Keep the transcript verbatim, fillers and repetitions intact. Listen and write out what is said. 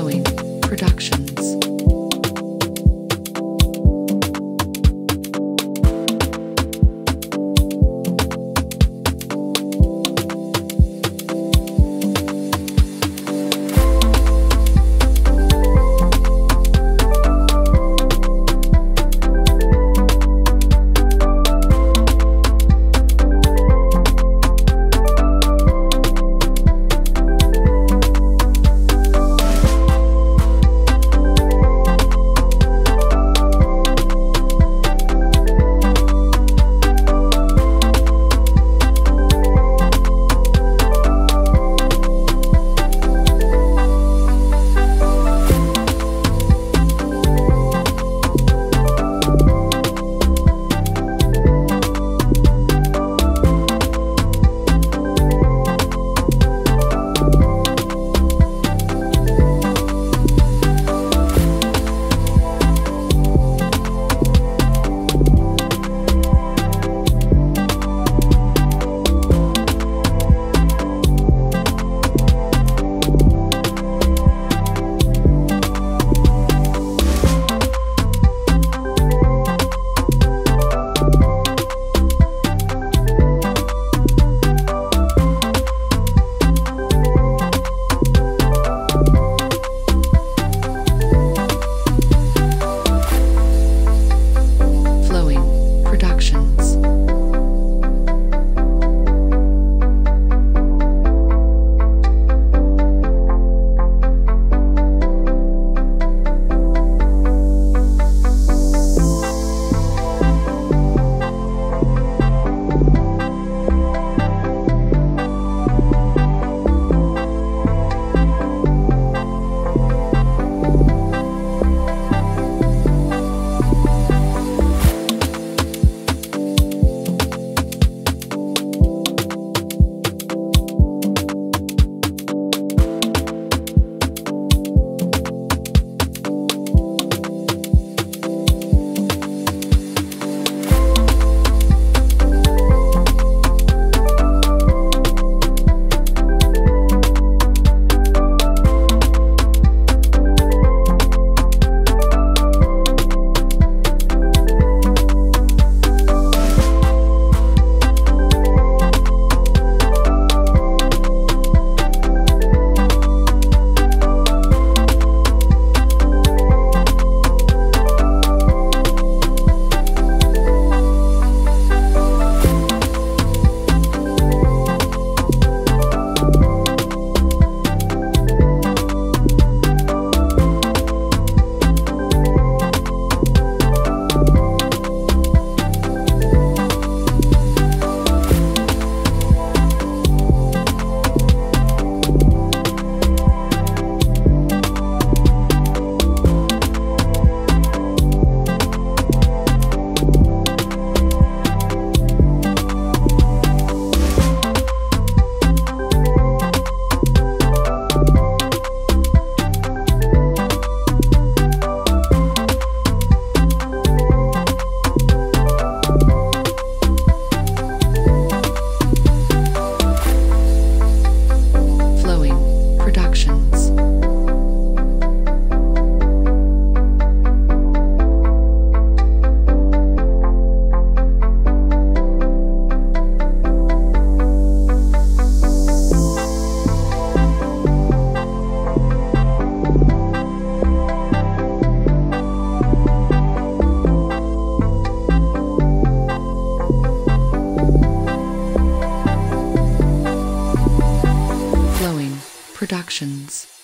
Flowing Productions. Productions.